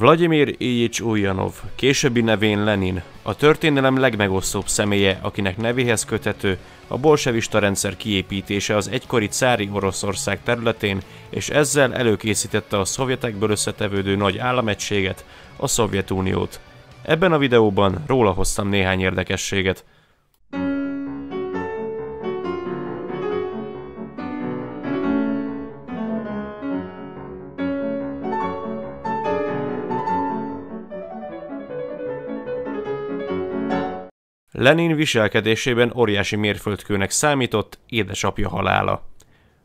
Vladimir Ilyich Ulyanov, későbbi nevén Lenin, a történelem legmegosztóbb személye, akinek nevéhez köthető a bolsevista rendszer kiépítése az egykori cári Oroszország területén, és ezzel előkészítette a szovjetekből összetevődő nagy államegységet, a Szovjetuniót. Ebben a videóban róla hoztam néhány érdekességet. Lenin viselkedésében óriási mérföldkőnek számított édesapja halála.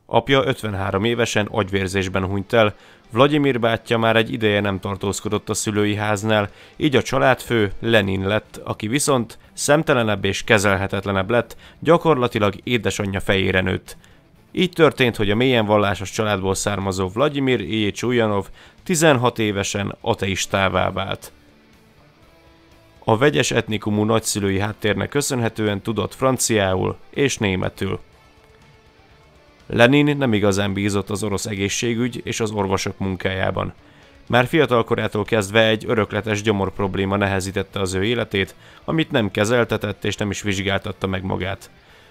Apja 53 évesen agyvérzésben hunyt el, Vladimir bátyja már egy ideje nem tartózkodott a szülői háznál, így a családfő Lenin lett, aki viszont szemtelenebb és kezelhetetlenebb lett, gyakorlatilag édesanyja fejére nőtt. Így történt, hogy a mélyen vallásos családból származó Vladimir Ilyich Ulyanov 16 évesen ateistává vált. A vegyes etnikumú nagyszülői háttérnek köszönhetően tudott franciául és németül. Lenin nem igazán bízott az orosz egészségügy és az orvosok munkájában. Már fiatalkorától kezdve egy örökletes gyomor probléma nehezítette az ő életét, amit nem kezeltetett és nem is vizsgáltatta meg magát.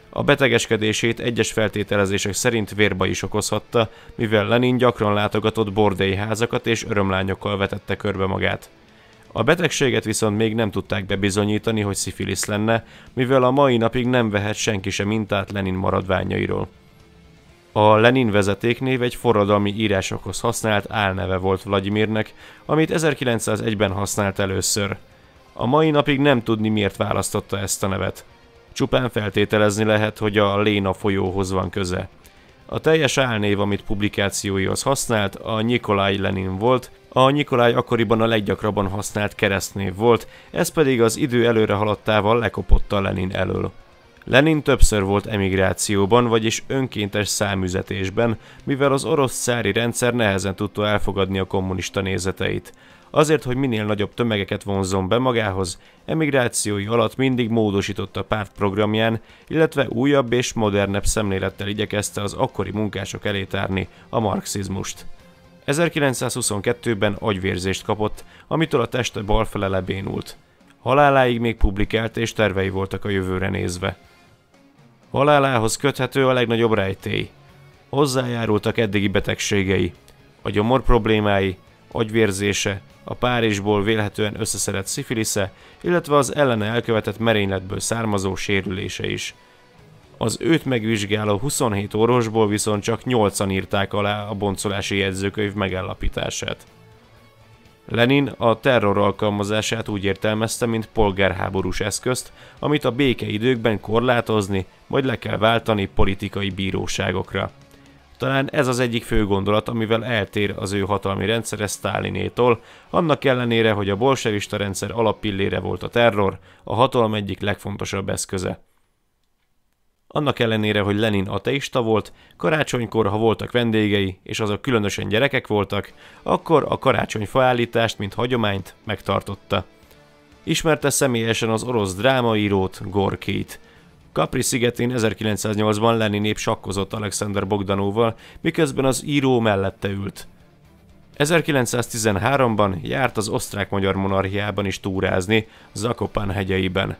A betegeskedését egyes feltételezések szerint vérba is okozhatta, mivel Lenin gyakran látogatott bordélyházakat és örömlányokkal vetette körbe magát. A betegséget viszont még nem tudták bebizonyítani, hogy szifilisz lenne, mivel a mai napig nem vehet senki sem mintát Lenin maradványairól. A Lenin vezetéknév egy forradalmi írásokhoz használt álneve volt Vladimirnek, amit 1901-ben használt először. A mai napig nem tudni, miért választotta ezt a nevet. Csupán feltételezni lehet, hogy a Léna folyóhoz van köze. A teljes álnév, amit publikációihoz használt, a Nyikolaj Lenin volt. A Nyikolaj akkoriban a leggyakrabban használt keresztnév volt, ez pedig az idő előre haladtával lekopotta Lenin elől. Lenin többször volt emigrációban, vagyis önkéntes számüzetésben, mivel az orosz cári rendszer nehezen tudta elfogadni a kommunista nézeteit. Azért, hogy minél nagyobb tömegeket vonzon be magához, emigrációi alatt mindig módosította a párt programján, illetve újabb és modernebb szemlélettel igyekezte az akkori munkások elé tárni a marxizmust. 1922-ben agyvérzést kapott, amitől a teste bal fele lebénult. Haláláig még publikált és tervei voltak a jövőre nézve. Halálához köthető a legnagyobb rejtély. Hozzájárultak eddigi betegségei, a gyomor problémái, agyvérzése, a Párizsból vélhetően összeszedett szifilisze, illetve az ellene elkövetett merényletből származó sérülése is. Az őt megvizsgáló 27 orvosból viszont csak 8-an írták alá a boncolási jegyzőkönyv megállapítását. Lenin a terror alkalmazását úgy értelmezte, mint polgárháborús eszközt, amit a békeidőkben korlátozni, vagy le kell váltani politikai bíróságokra. Talán ez az egyik fő gondolat, amivel eltér az ő hatalmi rendszere Sztálinétól, annak ellenére, hogy a bolsevista rendszer alappillére volt a terror, a hatalom egyik legfontosabb eszköze. Annak ellenére, hogy Lenin ateista volt, karácsonykor, ha voltak vendégei, és azok különösen gyerekek voltak, akkor a karácsonyfaállítást, mint hagyományt megtartotta. Ismerte személyesen az orosz drámaírót, Gorkyt. Capri szigetén 1908-ban Lenin épp sakkozott Alexander Bogdanovval, miközben az író mellette ült. 1913-ban járt az osztrák-magyar monarchiában is túrázni, Zakopane hegyeiben.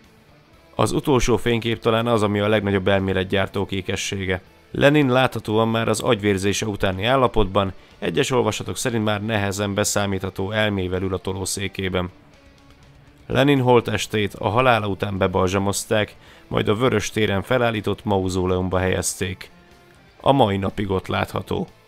Az utolsó fénykép talán az, ami a legnagyobb elméletgyártó kékessége. Lenin láthatóan már az agyvérzése utáni állapotban, egyes olvasatok szerint már nehezen beszámítható elmével ül a tolószékében. Lenin holttestét a halála után bebalzsamozták, majd a Vörös téren felállított mauzóleumba helyezték. A mai napig ott látható.